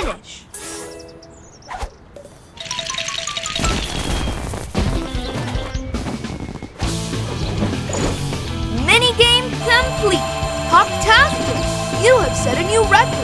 Finish. Minigame complete. Poptastic, you have set a new record.